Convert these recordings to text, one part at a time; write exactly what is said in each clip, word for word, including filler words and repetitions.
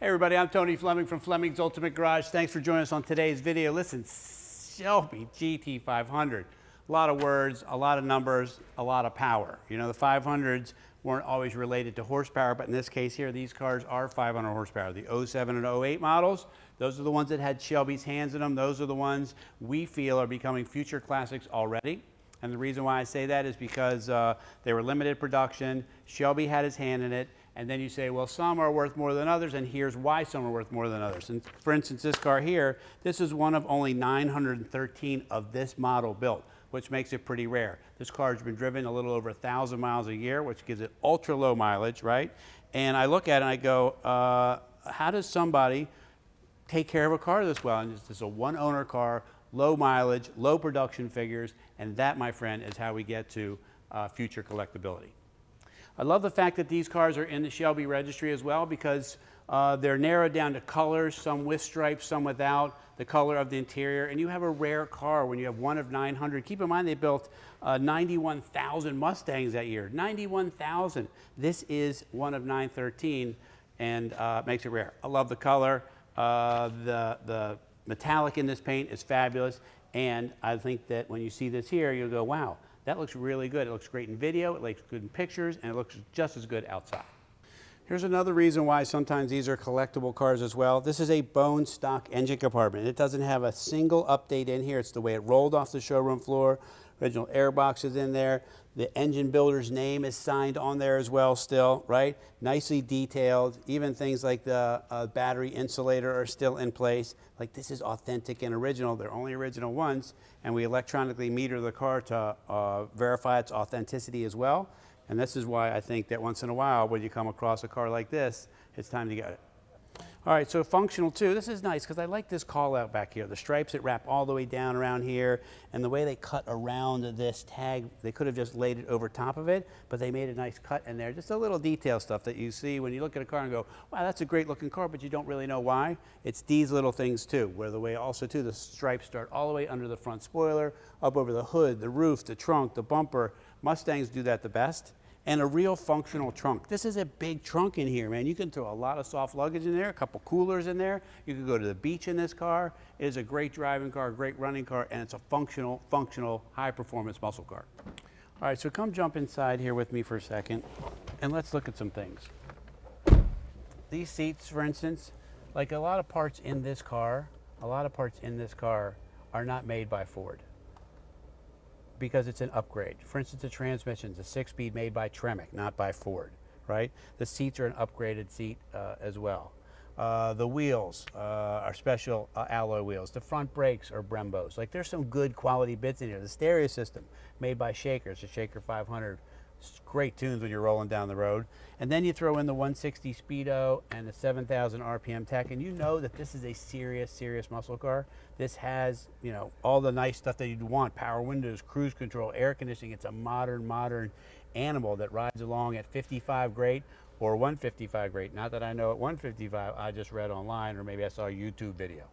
Hey everybody, I'm Tony Fleming from Fleming's Ultimate Garage. Thanks for joining us on today's video. Listen, Shelby G T five hundred. A lot of words, a lot of numbers, a lot of power. You know, the five hundreds weren't always related to horsepower, but in this case here, these cars are five hundred horsepower. The oh seven and oh eight models, those are the ones that had Shelby's hands in them. Those are the ones we feel are becoming future classics already. And the reason why I say that is because uh, they were limited production, Shelby had his hand in it, and then you say, well, some are worth more than others, and here's why some are worth more than others. And for instance, this car here, this is one of only nine hundred thirteen of this model built, which makes it pretty rare. This car has been driven a little over one thousand miles a year, which gives it ultra low mileage, right? And I look at it and I go, uh, how does somebody take care of a car this well? And this is a one-owner car, low mileage, low production figures, and that, my friend, is how we get to uh, future collectability. I love the fact that these cars are in the Shelby registry as well, because uh, they're narrowed down to colors, some with stripes, some without, the color of the interior, and you have a rare car when you have one of nine hundred. Keep in mind they built uh, ninety-one thousand Mustangs that year, ninety-one thousand. This is one of nine thirteen, and uh, makes it rare. I love the color. Uh, the, the metallic in this paint is fabulous, and I think that when you see this here, you'll go, wow, that looks really good. It looks great in video, it looks good in pictures, and it looks just as good outside. Here's another reason why sometimes these are collectible cars as well. This is a bone stock engine compartment. It doesn't have a single update in here. It's the way it rolled off the showroom floor. Original airbox is in there. The engine builder's name is signed on there as well still, right? Nicely detailed. Even things like the uh, battery insulator are still in place. Like, this is authentic and original. They're only original ones. And we electronically meter the car to uh, verify its authenticity as well. And this is why I think that once in a while, when you come across a car like this, it's time to get it. All right, so functional too. This is nice because I like this call out back here. The stripes that wrap all the way down around here, and the way they cut around this tag, they could have just laid it over top of it, but they made a nice cut in there. Just a little detail stuff that you see when you look at a car and go, wow, that's a great looking car, but you don't really know why. It's these little things too, where the way also too, the stripes start all the way under the front spoiler, up over the hood, the roof, the trunk, the bumper. Mustangs do that the best. And a real functional trunk. This is a big trunk in here, man. You can throw a lot of soft luggage in there, a couple coolers in there. You can go to the beach in this car. It is a great driving car, great running car, and it's a functional, functional, high-performance muscle car. All right, so come jump inside here with me for a second, and let's look at some things. These seats, for instance, like a lot of parts in this car, a lot of parts in this car are not made by Ford, because it's an upgrade. For instance, the transmission's a six-speed made by Tremec, not by Ford, right? The seats are an upgraded seat uh, as well. Uh, the wheels uh, are special uh, alloy wheels. The front brakes are Brembos. Like, there's some good quality bits in here. The stereo system made by Shaker, it's a Shaker five hundred. It's great tunes when you're rolling down the road. And then you throw in the one sixty Speedo and the seven thousand R P M tech, and you know that this is a serious, serious muscle car. This has, you know, all the nice stuff that you'd want. Power windows, cruise control, air conditioning. It's a modern, modern animal that rides along at fifty-five grade or one fifty-five grade. Not that I know at one fifty-five, I just read online, or maybe I saw a YouTube video.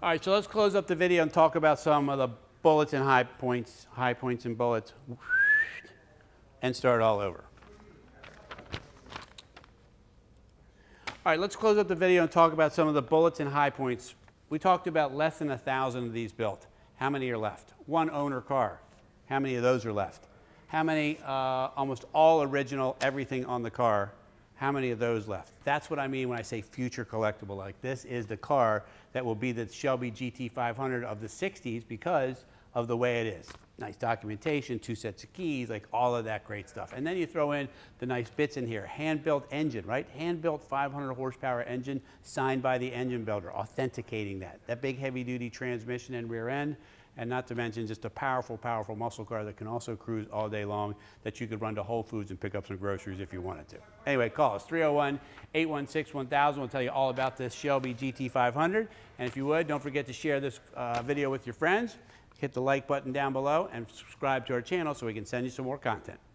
All right, so let's close up the video and talk about some of the bullets and high points, high points and bullets. And start all over. All right, let's close up the video and talk about some of the bullets and high points. We talked about less than a thousand of these built. How many are left? One owner car. How many of those are left? How many, uh, almost all original, everything on the car, how many of those left? That's what I mean when I say future collectible. Like, this is the car that will be the Shelby G T five hundred of the sixties because of the way it is. Nice documentation, two sets of keys, like all of that great stuff. And then you throw in the nice bits in here. Hand-built engine, right? Hand-built five hundred horsepower engine signed by the engine builder, authenticating that. That big heavy-duty transmission and rear end, and not to mention just a powerful, powerful muscle car that can also cruise all day long, that you could run to Whole Foods and pick up some groceries if you wanted to. Anyway, call us, three oh one, eight one six, one thousand. We'll tell you all about this Shelby G T five hundred. And if you would, don't forget to share this uh, video with your friends. Hit the like button down below and subscribe to our channel so we can send you some more content.